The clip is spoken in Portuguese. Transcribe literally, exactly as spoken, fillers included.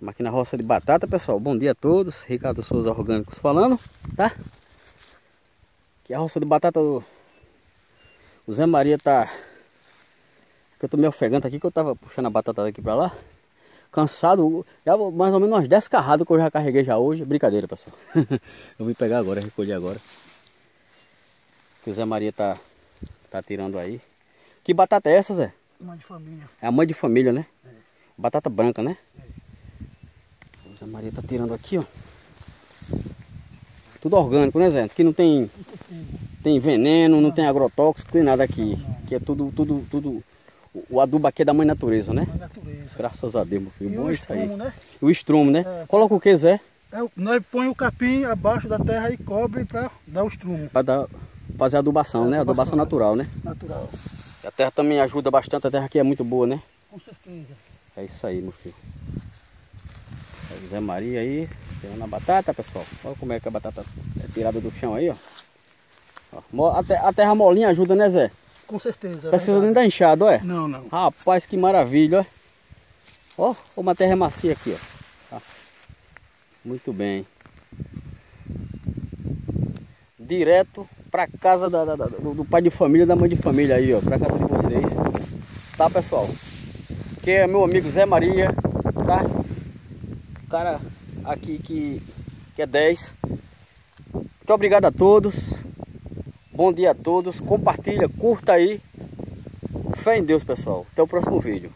Estamos aqui na roça de batata, pessoal. Bom dia a todos, Ricardo Souza Orgânicos falando, tá? Aqui é a roça de batata do o Zé Maria, tá? Eu tô meio ofegante aqui, que eu tava puxando a batata daqui pra lá. Cansado, já mais ou menos umas dez carradas que eu já carreguei já hoje. Brincadeira, pessoal. Eu vim pegar agora, recolher agora. Que o Zé Maria tá, tá tirando aí. Que batata é essa, Zé? Mãe de família. É a mãe de família, né? É. Batata branca, né? É. A Maria tá tirando aqui, ó. Tudo orgânico, né, Zé? Aqui não tem, tem veneno, não tem agrotóxico, tem nada aqui. Aqui é tudo, tudo, tudo. O adubo aqui é da mãe natureza, né? Mãe natureza. Graças a Deus, meu filho. E bom o estromo, isso aí. Né? O estromo, né? É. Coloca o que, Zé? É, nós põe o capim abaixo da terra e cobre para dar o estromo. Para fazer a adubação, é, né? Adubação, adubação natural, né? Natural. E a terra também ajuda bastante, a terra aqui é muito boa, né? Com certeza. É isso aí, meu filho. Zé Maria aí, tirando a batata, pessoal. Olha como é que a batata é tirada do chão aí, ó. Ó, a terra molinha ajuda, né, Zé? Com certeza. É precisa nem dar inchado, ó. Não, não. Rapaz, que maravilha, ó. Ó, como a terra é macia aqui, ó. Ó. Muito bem. Direto pra casa da, da, da, do pai de família, da mãe de família aí, ó. Pra casa de vocês. Tá, pessoal? Que é meu amigo Zé Maria, tá? Cara aqui que, que é dez. Muito obrigado a todos. Bom dia a todos. Compartilha, curta aí. Fé em Deus, pessoal. Até o próximo vídeo.